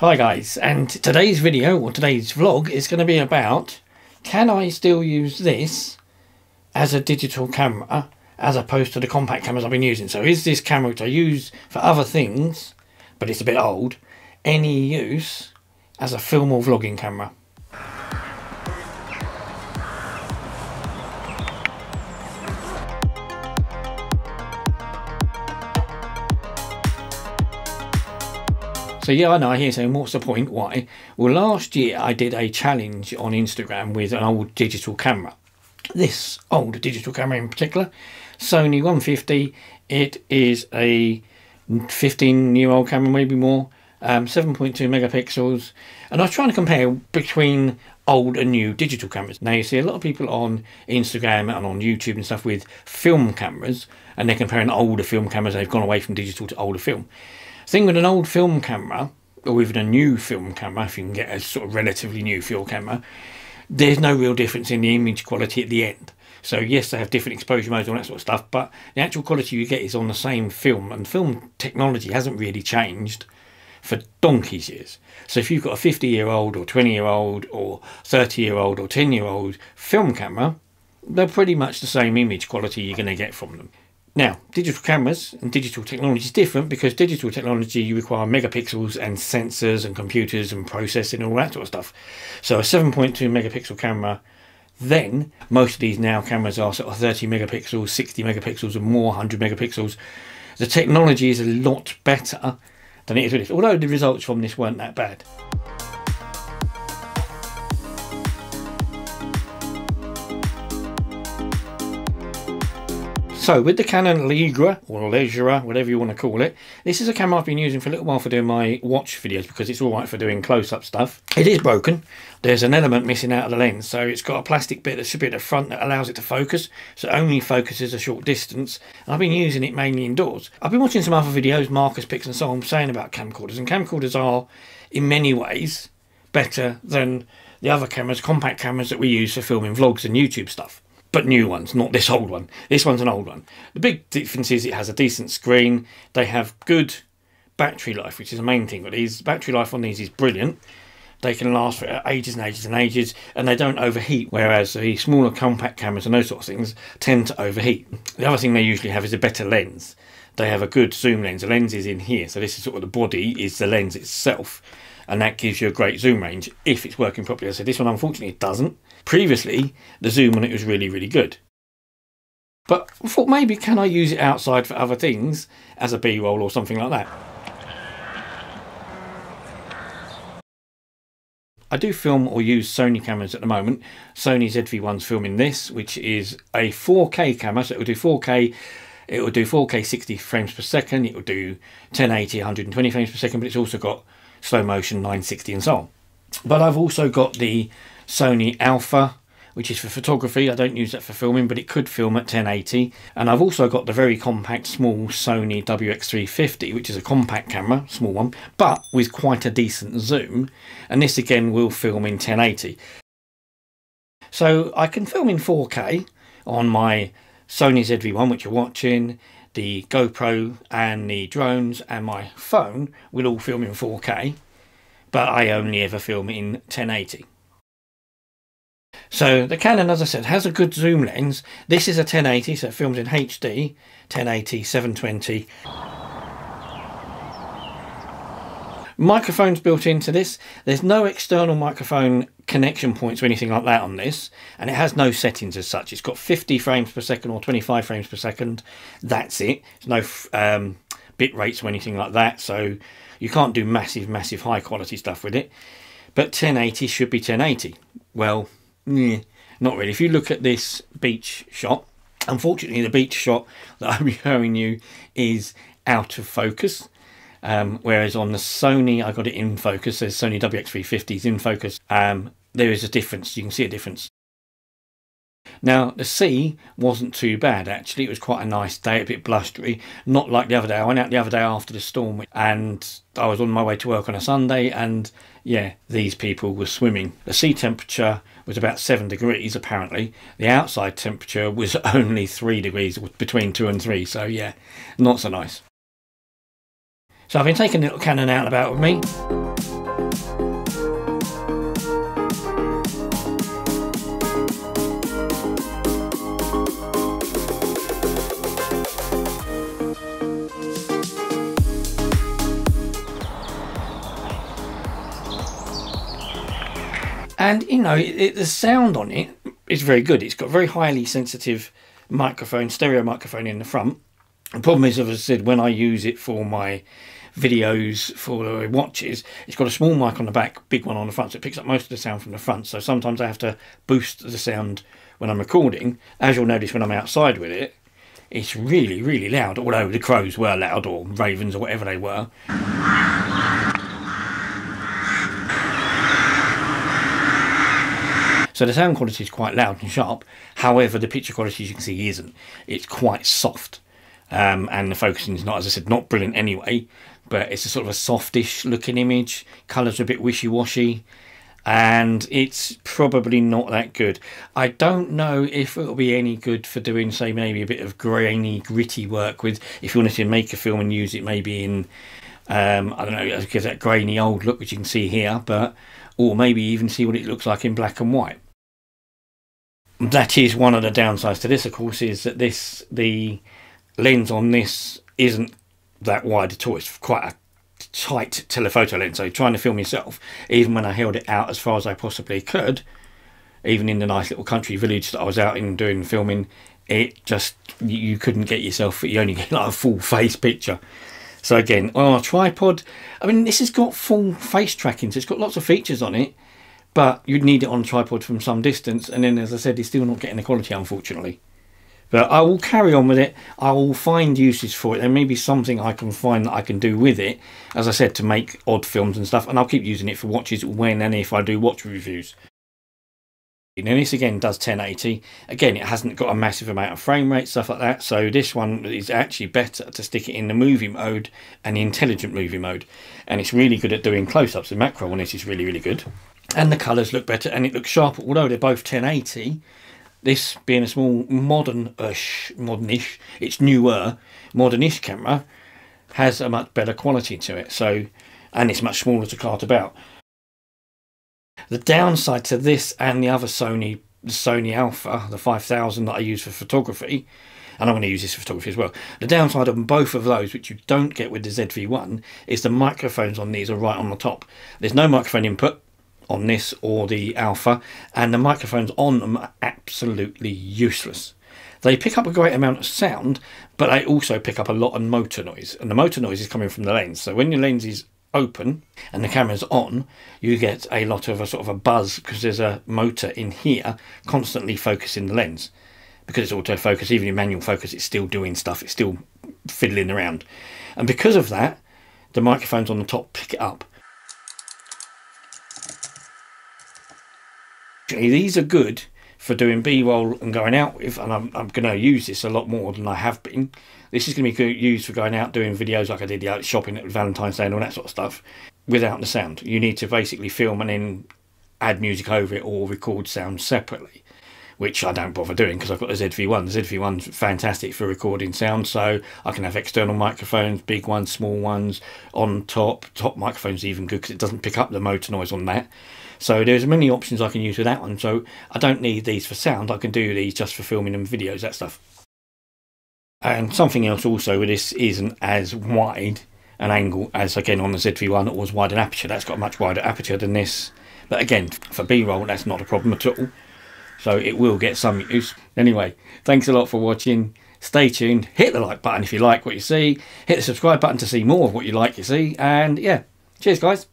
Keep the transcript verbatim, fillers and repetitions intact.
Hi guys, and today's video or today's vlog is going to be about, can I still use this as a digital camera as opposed to the compact cameras I've been using? So is this camera, which I use for other things but it's a bit old, any use as a film or vlogging camera? So yeah, I know, I hear saying, what's the point, why? Well, last year I did a challenge on Instagram with an old digital camera. This old digital camera in particular, Sony one fifty. It is a fifteen year old camera, maybe more, um, seven point two megapixels. And I was trying to compare between old and new digital cameras. Now you see a lot of people on Instagram and on YouTube and stuff with film cameras, and they're comparing older film cameras. They've gone away from digital to older film. Thing with an old film camera, or even a new film camera, if you can get a sort of relatively new film camera, there's no real difference in the image quality at the end. So yes, they have different exposure modes and all that sort of stuff, but the actual quality you get is on the same film, and film technology hasn't really changed for donkey's years. So if you've got a fifty year old or twenty year old or thirty year old or ten year old film camera, they're pretty much the same image quality you're going to get from them. Now, digital cameras and digital technology is different, because digital technology, you require megapixels and sensors and computers and processing and all that sort of stuff. So a seven point two megapixel camera, then most of these now cameras are sort of thirty megapixels, sixty megapixels and more, one hundred megapixels. The technology is a lot better than it is with this, although the results from this weren't that bad. So with the Canon Legria, or Legria, whatever you want to call it, this is a camera I've been using for a little while for doing my watch videos, because it's all right for doing close-up stuff. It is broken. There's an element missing out of the lens, so it's got a plastic bit that should be at the front that allows it to focus, so it only focuses a short distance. And I've been using it mainly indoors. I've been watching some other videos, Marcus Pix and so on, saying about camcorders, and camcorders are, in many ways, better than the other cameras, compact cameras that we use for filming vlogs and YouTube stuff. But new ones, not this old one. This one's an old one. The big difference is it has a decent screen. They have good battery life, which is the main thing. But these battery life on these is brilliant. They can last for ages and ages and ages, and they don't overheat, whereas the smaller compact cameras and those sorts of things tend to overheat. The other thing they usually have is a better lens. They have a good zoom lens. The lens is in here, so this is sort of the body is the lens itself, and that gives you a great zoom range if it's working properly. So this one, unfortunately, it doesn't. Previously, the zoom on it was really, really good. But I thought, maybe can I use it outside for other things as a B-roll or something like that? I do film or use Sony cameras at the moment. Sony Z V one's filming this, which is a four K camera, so it will do four K. It will do four K sixty frames per second. It will do ten eighty, one hundred twenty frames per second, but it's also got slow motion, nine sixty and so on. But I've also got the Sony Alpha, which is for photography. I don't use that for filming, but it could film at ten eighty. And I've also got the very compact small Sony W X three fifty, which is a compact camera, small one, but with quite a decent zoom. And this again will film in ten eighty. So I can film in four K on my Sony Z V one, which you're watching, the GoPro and the drones and my phone will all film in four K, but I only ever film in ten eighty. So the Canon, as I said, has a good zoom lens. This is a ten eighty, so it films in H D, ten eighty, seven twenty. Microphones built into this. There's no external microphone connection points or anything like that on this, and it has no settings as such. It's got fifty frames per second or twenty-five frames per second. That's it. There's no um, bit rates or anything like that, so you can't do massive, massive high quality stuff with it. But ten eighty should be ten eighty. Well, yeah, not really. If you look at this beach shot, unfortunately the beach shot that I'm showing you is out of focus. Um, whereas on the Sony, I got it in focus. There's Sony W X three fifty is in focus. Um, there is a difference. You can see a difference. Now, the sea wasn't too bad, actually. It was quite a nice day, a bit blustery. Not like the other day. I went out the other day after the storm, and I was on my way to work on a Sunday, and yeah, these people were swimming. The sea temperature was about seven degrees, apparently. The outside temperature was only three degrees, between two and three. So yeah, not so nice. So I've been taking a little Canon out and about with me. And you know, it, it, the sound on it is very good. It's got very highly sensitive microphone, stereo microphone in the front. The problem is, as I said, when I use it for my videos, for watches, it's got a small mic on the back, big one on the front, so it picks up most of the sound from the front. So sometimes I have to boost the sound when I'm recording. As you'll notice when I'm outside with it, it's really, really loud, although the crows were loud, or ravens, or whatever they were. So the sound quality is quite loud and sharp. However, the picture quality, as you can see, isn't. It's quite soft. Um, and the focusing is not, as I said, not brilliant anyway, but it's a sort of a softish looking image. Colours are a bit wishy-washy, and it's probably not that good. I don't know if it'll be any good for doing, say, maybe a bit of grainy, gritty work with, if you wanted to make a film and use it maybe in, um, I don't know, it gives that grainy old look which you can see here, but, or maybe even see what it looks like in black and white. That is one of the downsides to this, of course, is that this the lens on this isn't that wide at all. It's quite a tight telephoto lens, so trying to film yourself, even when I held it out as far as I possibly could, even in the nice little country village that I was out in doing filming, it just, you couldn't get yourself, you only get like a full face picture. So again, on our tripod, I mean, this has got full face tracking, so it's got lots of features on it, but you'd need it on a tripod from some distance, and then, as I said, it's still not getting the quality, unfortunately. But I will carry on with it. I will find uses for it. There may be something I can find that I can do with it, as I said, to make odd films and stuff. And I'll keep using it for watches when and if I do watch reviews. Now this again does ten eighty. Again, it hasn't got a massive amount of frame rate, stuff like that. So this one is actually better to stick it in the movie mode and the intelligent movie mode. And it's really good at doing close-ups. The macro on this is really, really good. And the colours look better and it looks sharper, although they're both ten eighty. This being a small modern-ish, modern-ish, it's newer, modern-ish camera, has a much better quality to it. So, and it's much smaller to cart about. The downside to this and the other Sony, the Sony Alpha, the five thousand that I use for photography, and I'm going to use this for photography as well. The downside of both of those, which you don't get with the Z V one, is the microphones on these are right on the top. There's no microphone input on this or the Alpha, and the microphones on them are absolutely useless. They pick up a great amount of sound, but they also pick up a lot of motor noise, and the motor noise is coming from the lens. So when your lens is open and the camera's on, you get a lot of a sort of a buzz, because there's a motor in here constantly focusing the lens. Because it's autofocus, even in manual focus, it's still doing stuff, it's still fiddling around. And because of that, the microphones on the top pick it up. These are good for doing B-roll and going out with, and I'm, I'm going to use this a lot more than I have been. This is going to be used for going out doing videos like I did, the shopping at Valentine's Day and all that sort of stuff, without the sound. You need to basically film and then add music over it or record sound separately, which I don't bother doing because I've got the Z V one. The Z V one's fantastic for recording sound, so I can have external microphones, big ones, small ones, on top. Top microphone's even good because it doesn't pick up the motor noise on that. So there's many options I can use with that one, so I don't need these for sound. I can do these just for filming and videos, that stuff. And something else also, this isn't as wide an angle as, again, on the Z V one. It was wide an aperture. That's got a much wider aperture than this. But again, for B-roll, that's not a problem at all. So it will get some use. Anyway, thanks a lot for watching. Stay tuned. Hit the like button if you like what you see. Hit the subscribe button to see more of what you like you see. And yeah, cheers, guys.